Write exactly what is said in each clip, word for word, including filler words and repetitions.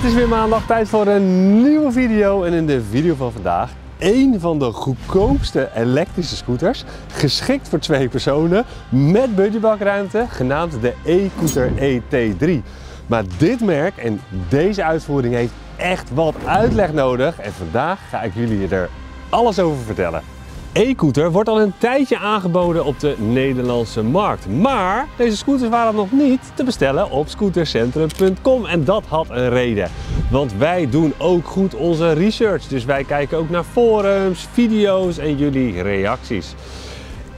Het is weer maandag, tijd voor een nieuwe video en in de video van vandaag één van de goedkoopste elektrische scooters, geschikt voor twee personen met budgetbakruimte, genaamd de Ecooter E T drie. Maar dit merk en deze uitvoering heeft echt wat uitleg nodig en vandaag ga ik jullie er alles over vertellen. Ecooter wordt al een tijdje aangeboden op de Nederlandse markt, maar deze scooters waren nog niet te bestellen op scootercentrum punt com en dat had een reden. Want wij doen ook goed onze research, dus wij kijken ook naar forums, video's en jullie reacties.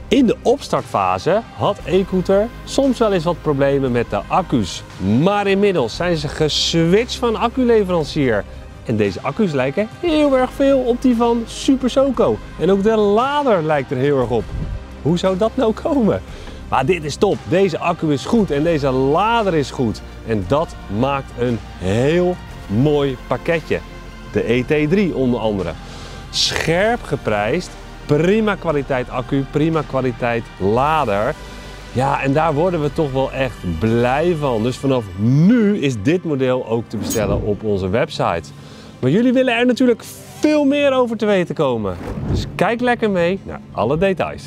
In de opstartfase had Ecooter soms wel eens wat problemen met de accu's, maar inmiddels zijn ze geswitcht van acculeverancier. En deze accu's lijken heel erg veel op die van SuperSOCO. En ook de lader lijkt er heel erg op. Hoe zou dat nou komen? Maar dit is top. Deze accu is goed en deze lader is goed. En dat maakt een heel mooi pakketje. De E T drie onder andere. Scherp geprijsd. Prima kwaliteit accu, prima kwaliteit lader. Ja, en daar worden we toch wel echt blij van. Dus vanaf nu is dit model ook te bestellen op onze website. Maar jullie willen er natuurlijk veel meer over te weten komen. Dus kijk lekker mee naar alle details.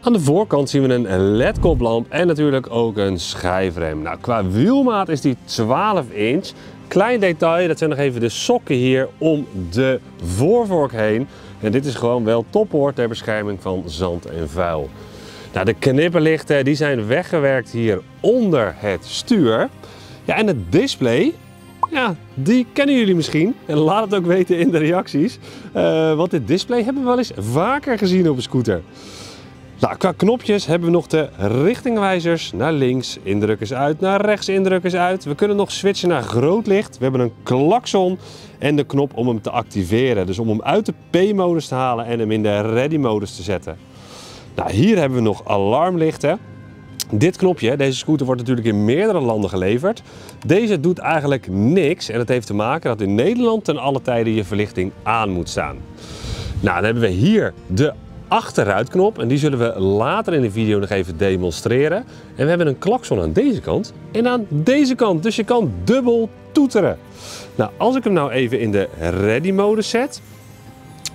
Aan de voorkant zien we een L E D-koplamp en natuurlijk ook een schijfrem. Nou, qua wielmaat is die twaalf inch. Klein detail, dat zijn nog even de sokken hier om de voorvork heen. En dit is gewoon wel top hoor, ter bescherming van zand en vuil. Nou, de knipperlichten die zijn weggewerkt hier onder het stuur. Ja, en het display, ja, die kennen jullie misschien. En laat het ook weten in de reacties. Uh, want dit display hebben we wel eens vaker gezien op een scooter. Nou, qua knopjes hebben we nog de richtingwijzers naar links, indrukkers uit, naar rechts, indrukkers uit. We kunnen nog switchen naar groot licht. We hebben een klakson en de knop om hem te activeren. Dus om hem uit de P-modus te halen en hem in de ready-modus te zetten. Nou, hier hebben we nog alarmlichten. Dit knopje, deze scooter wordt natuurlijk in meerdere landen geleverd. Deze doet eigenlijk niks en dat heeft te maken dat in Nederland ten alle tijde je verlichting aan moet staan. Nou, dan hebben we hier de achteruitknop en die zullen we later in de video nog even demonstreren. En we hebben een klakson aan deze kant en aan deze kant, dus je kan dubbel toeteren. Nou, als ik hem nou even in de ready-modus zet,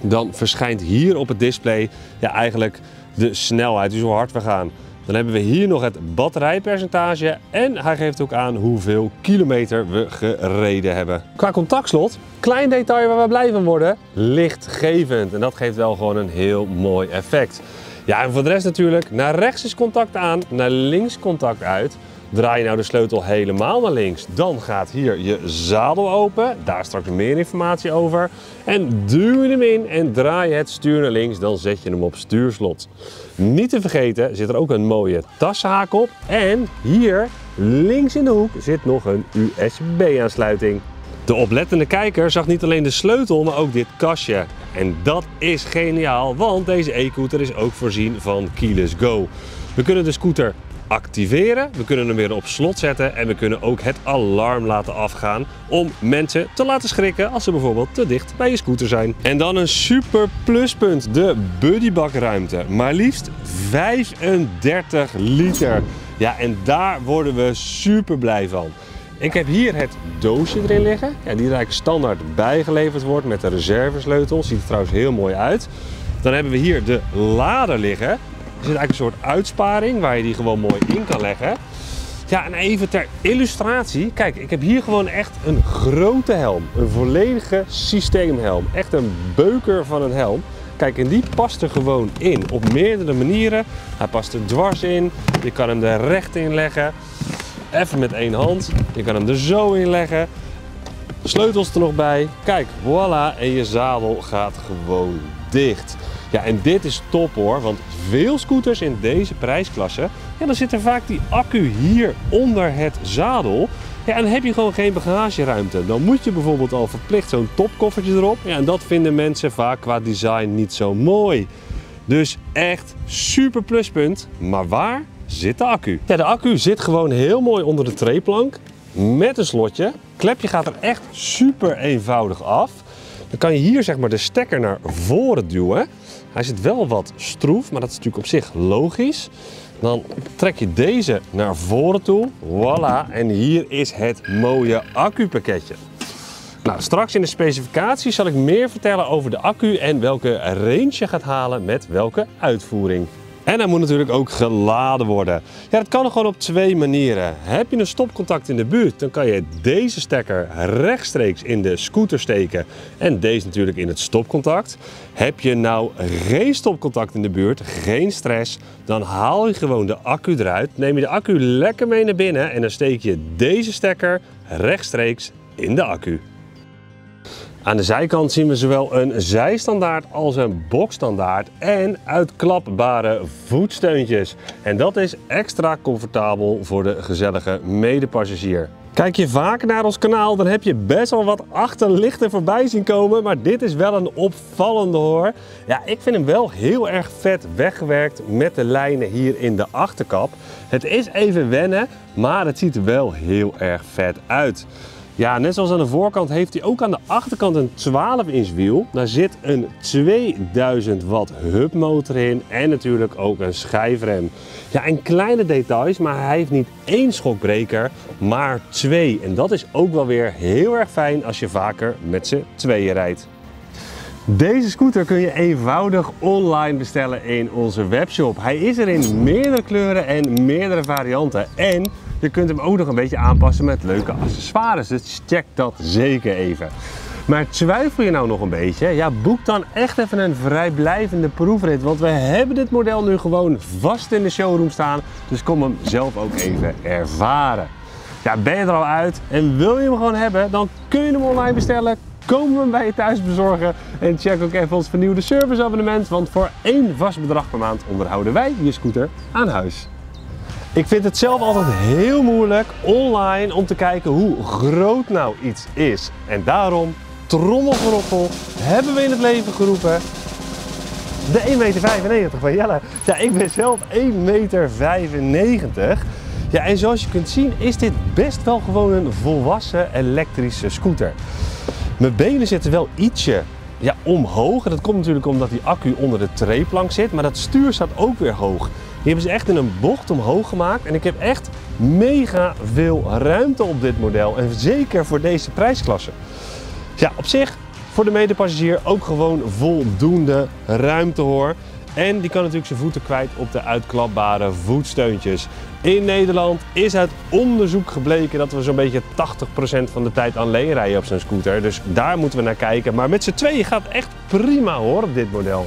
dan verschijnt hier op het display ja, eigenlijk de snelheid, dus hoe hard we gaan. Dan hebben we hier nog het batterijpercentage en hij geeft ook aan hoeveel kilometer we gereden hebben. Qua contactslot, klein detail waar we blij van worden, lichtgevend. En dat geeft wel gewoon een heel mooi effect. Ja, en voor de rest natuurlijk, naar rechts is contact aan, naar links contact uit. Draai je nou de sleutel helemaal naar links, dan gaat hier je zadel open. Daar straks meer informatie over. En duw je hem in en draai je het stuur naar links, dan zet je hem op stuurslot. Niet te vergeten zit er ook een mooie tashaak op. En hier links in de hoek zit nog een U S B-aansluiting. De oplettende kijker zag niet alleen de sleutel, maar ook dit kastje. En dat is geniaal, want deze Ecooter is ook voorzien van Keyless Go. We kunnen de scooter activeren, we kunnen hem weer op slot zetten en we kunnen ook het alarm laten afgaan om mensen te laten schrikken als ze bijvoorbeeld te dicht bij je scooter zijn. En dan een super pluspunt, de buddybakruimte. Maar liefst vijfendertig liter. Ja, en daar worden we super blij van. Ik heb hier het doosje erin liggen, ja, die eigenlijk standaard bijgeleverd wordt met de reservesleutel. Ziet er trouwens heel mooi uit. Dan hebben we hier de lader liggen. Er zit eigenlijk een soort uitsparing waar je die gewoon mooi in kan leggen. Ja, en even ter illustratie. Kijk, ik heb hier gewoon echt een grote helm. Een volledige systeemhelm. Echt een beuker van een helm. Kijk, en die past er gewoon in. Op meerdere manieren. Hij past er dwars in. Je kan hem er recht in leggen. Even met één hand. Je kan hem er zo in leggen. Sleutels er nog bij. Kijk, voilà. En je zadel gaat gewoon dicht. Ja, en dit is top hoor, want veel scooters in deze prijsklasse, ja, dan zit er vaak die accu hier onder het zadel. Ja, en dan heb je gewoon geen bagageruimte. Dan moet je bijvoorbeeld al verplicht zo'n topkoffertje erop. Ja, en dat vinden mensen vaak qua design niet zo mooi. Dus echt super pluspunt. Maar waar zit de accu? Ja, de accu zit gewoon heel mooi onder de treeplank met een slotje. Het klepje gaat er echt super eenvoudig af. Dan kan je hier zeg maar de stekker naar voren duwen. Hij zit wel wat stroef, maar dat is natuurlijk op zich logisch. Dan trek je deze naar voren toe. Voilà, en hier is het mooie accupakketje. Nou, straks in de specificatie zal ik meer vertellen over de accu en welke range je gaat halen met welke uitvoering. En hij moet natuurlijk ook geladen worden. Ja, dat kan gewoon op twee manieren. Heb je een stopcontact in de buurt, dan kan je deze stekker rechtstreeks in de scooter steken en deze natuurlijk in het stopcontact. Heb je nou geen stopcontact in de buurt, geen stress, dan haal je gewoon de accu eruit, neem je de accu lekker mee naar binnen en dan steek je deze stekker rechtstreeks in de accu. Aan de zijkant zien we zowel een zijstandaard als een bokstandaard en uitklapbare voetsteuntjes. En dat is extra comfortabel voor de gezellige medepassagier. Kijk je vaak naar ons kanaal, dan heb je best wel wat achterlichten voorbij zien komen. Maar dit is wel een opvallende hoor. Ja, ik vind hem wel heel erg vet weggewerkt met de lijnen hier in de achterkap. Het is even wennen, maar het ziet er wel heel erg vet uit. Ja, net zoals aan de voorkant heeft hij ook aan de achterkant een twaalf inch wiel. Daar zit een tweeduizend watt hubmotor in en natuurlijk ook een schijfrem. Ja, en kleine details, maar hij heeft niet één schokbreker, maar twee. En dat is ook wel weer heel erg fijn als je vaker met z'n tweeën rijdt. Deze scooter kun je eenvoudig online bestellen in onze webshop. Hij is er in meerdere kleuren en meerdere varianten. En je kunt hem ook nog een beetje aanpassen met leuke accessoires, dus check dat zeker even. Maar twijfel je nou nog een beetje? Ja, boek dan echt even een vrijblijvende proefrit, want we hebben dit model nu gewoon vast in de showroom staan. Dus kom hem zelf ook even ervaren. Ja, ben je er al uit en wil je hem gewoon hebben, dan kun je hem online bestellen. Komen we hem bij je thuis bezorgen en check ook even ons vernieuwde serviceabonnement, want voor één vast bedrag per maand onderhouden wij je scooter aan huis. Ik vind het zelf altijd heel moeilijk online om te kijken hoe groot nou iets is. En daarom, trommelgeroffel, hebben we in het leven geroepen de één meter vijfennegentig van Jelle. Ja, ik ben zelf één meter vijfennegentig. Ja, en zoals je kunt zien is dit best wel gewoon een volwassen elektrische scooter. Mijn benen zitten wel ietsje ja, omhoog. En dat komt natuurlijk omdat die accu onder de treeplank zit, maar dat stuur staat ook weer hoog. Die hebben ze echt in een bocht omhoog gemaakt en ik heb echt mega veel ruimte op dit model en zeker voor deze prijsklasse. Ja, op zich voor de medepassagier ook gewoon voldoende ruimte hoor. En die kan natuurlijk zijn voeten kwijt op de uitklapbare voetsteuntjes. In Nederland is uit onderzoek gebleken dat we zo'n beetje tachtig procent van de tijd alleen rijden op zo'n scooter. Dus daar moeten we naar kijken. Maar met z'n tweeën gaat het echt prima hoor op dit model.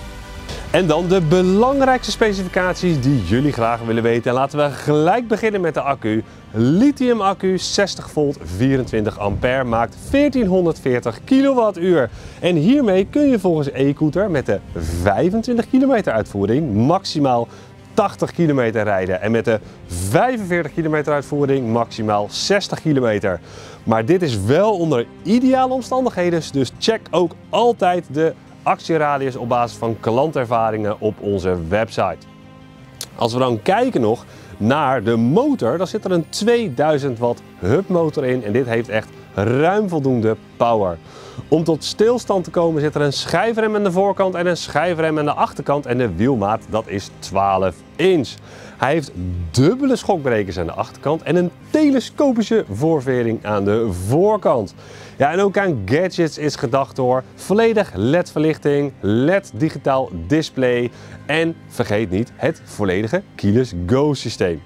En dan de belangrijkste specificaties die jullie graag willen weten. En laten we gelijk beginnen met de accu. Lithium accu, zestig volt, vierentwintig ampère, maakt veertienhonderdveertig kilowattuur. En hiermee kun je volgens Ecooter met de vijfentwintig kilometer uitvoering maximaal tachtig kilometer rijden. En met de vijfenveertig kilometer uitvoering maximaal zestig kilometer. Maar dit is wel onder ideale omstandigheden, dus check ook altijd de actieradius op basis van klantervaringen op onze website. Als we dan kijken nog naar de motor, dan zit er een tweeduizend watt hubmotor in en dit heeft echt ruim voldoende power. Om tot stilstand te komen zit er een schijfrem aan de voorkant en een schijfrem aan de achterkant en de wielmaat dat is twaalf inch. Hij heeft dubbele schokbrekers aan de achterkant en een telescopische voorvering aan de voorkant. Ja, en ook aan gadgets is gedacht hoor. Volledig L E D verlichting, L E D digitaal display en vergeet niet het volledige Keyless Go systeem.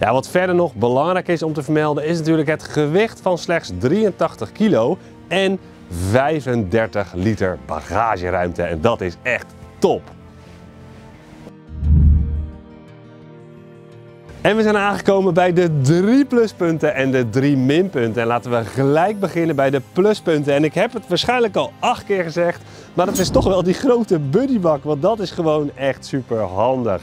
Ja, wat verder nog belangrijk is om te vermelden is natuurlijk het gewicht van slechts drieëntachtig kilo en vijfendertig liter bagageruimte en dat is echt top. En we zijn aangekomen bij de drie pluspunten en de drie minpunten. En laten we gelijk beginnen bij de pluspunten. En ik heb het waarschijnlijk al acht keer gezegd, maar dat is toch wel die grote buddybak, want dat is gewoon echt super handig.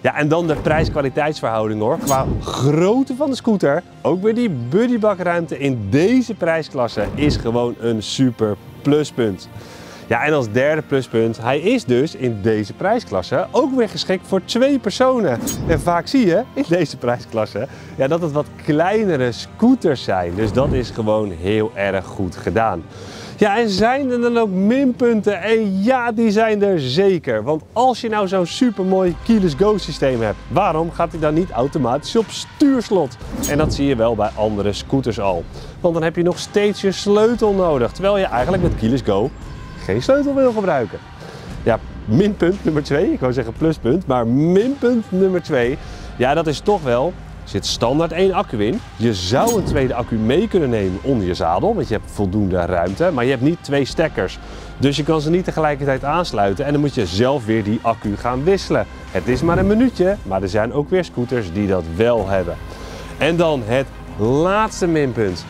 Ja, en dan de prijs-kwaliteitsverhouding hoor. Qua grootte van de scooter, ook weer die buddybakruimte in deze prijsklasse is gewoon een super pluspunt. Ja, en als derde pluspunt, hij is dus in deze prijsklasse ook weer geschikt voor twee personen. En vaak zie je in deze prijsklasse ja, dat het wat kleinere scooters zijn. Dus dat is gewoon heel erg goed gedaan. Ja, en zijn er dan ook minpunten? En ja, die zijn er zeker. Want als je nou zo'n supermooi Keyless Go systeem hebt, waarom gaat hij dan niet automatisch op stuurslot? En dat zie je wel bij andere scooters al. Want dan heb je nog steeds je sleutel nodig, terwijl je eigenlijk met Keyless Go geen sleutel wil gebruiken. Ja, minpunt nummer twee, ik wou zeggen pluspunt, maar minpunt nummer twee, ja, dat is toch wel... Er zit standaard één accu in. Je zou een tweede accu mee kunnen nemen onder je zadel, want je hebt voldoende ruimte. Maar je hebt niet twee stekkers, dus je kan ze niet tegelijkertijd aansluiten. En dan moet je zelf weer die accu gaan wisselen. Het is maar een minuutje, maar er zijn ook weer scooters die dat wel hebben. En dan het laatste minpunt.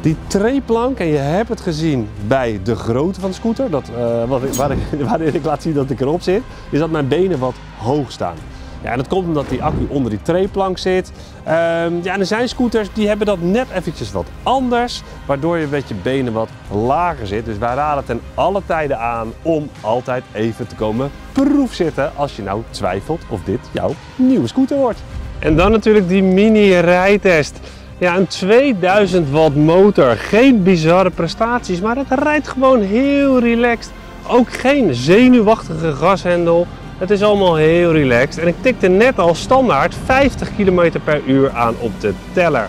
Die treeplank, en je hebt het gezien bij de grootte van de scooter, dat, uh, wat ik, waar ik, waarin ik laat zien dat ik erop zit, is dat mijn benen wat hoog staan. Ja, en dat komt omdat die accu onder die treeplank zit. Um, ja, en er zijn scooters die hebben dat net eventjes wat anders, waardoor je met je benen wat lager zit. Dus wij raden ten alle tijden aan om altijd even te komen proefzitten als je nou twijfelt of dit jouw nieuwe scooter wordt. En dan natuurlijk die mini-rijtest. Ja, een tweeduizend watt motor. Geen bizarre prestaties, maar het rijdt gewoon heel relaxed. Ook geen zenuwachtige gashendel. Het is allemaal heel relaxed en ik tikte net al standaard vijftig kilometer per uur aan op de teller.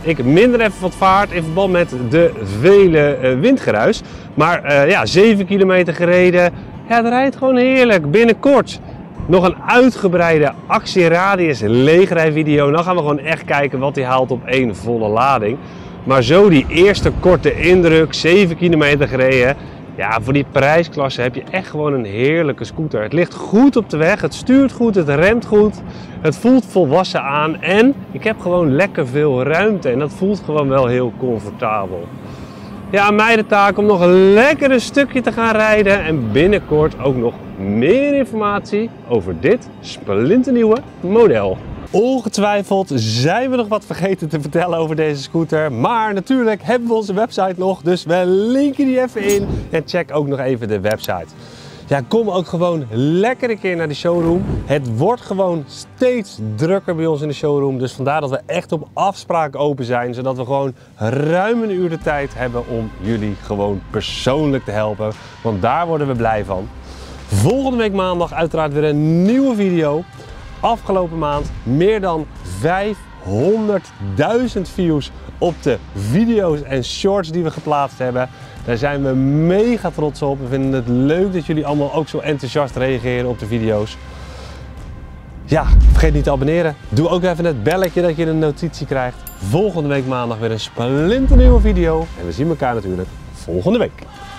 Ik minder even wat vaart in verband met de vele windgeruis. Maar uh, ja, zeven kilometer gereden, ja, het rijdt gewoon heerlijk. Binnenkort nog een uitgebreide actieradius leegrijvideo. Dan gaan we gewoon echt kijken wat hij haalt op één volle lading. Maar zo die eerste korte indruk, zeven kilometer gereden. Ja, voor die prijsklasse heb je echt gewoon een heerlijke scooter. Het ligt goed op de weg, het stuurt goed, het remt goed, het voelt volwassen aan en ik heb gewoon lekker veel ruimte en dat voelt gewoon wel heel comfortabel. Ja, aan mij de taak om nog een lekkere stukje te gaan rijden en binnenkort ook nog meer informatie over dit splinternieuwe model. Ongetwijfeld zijn we nog wat vergeten te vertellen over deze scooter. Maar natuurlijk hebben we onze website nog, dus we linken die even in. En check ook nog even de website. Ja, kom ook gewoon lekker een keer naar de showroom. Het wordt gewoon steeds drukker bij ons in de showroom. Dus vandaar dat we echt op afspraak open zijn. Zodat we gewoon ruim een uur de tijd hebben om jullie gewoon persoonlijk te helpen. Want daar worden we blij van. Volgende week maandag uiteraard weer een nieuwe video. Afgelopen maand meer dan vijfhonderdduizend views op de video's en shorts die we geplaatst hebben. Daar zijn we mega trots op. We vinden het leuk dat jullie allemaal ook zo enthousiast reageren op de video's. Ja, vergeet niet te abonneren. Doe ook even het belletje dat je een notitie krijgt. Volgende week maandag weer een splinternieuwe video. En we zien elkaar natuurlijk volgende week.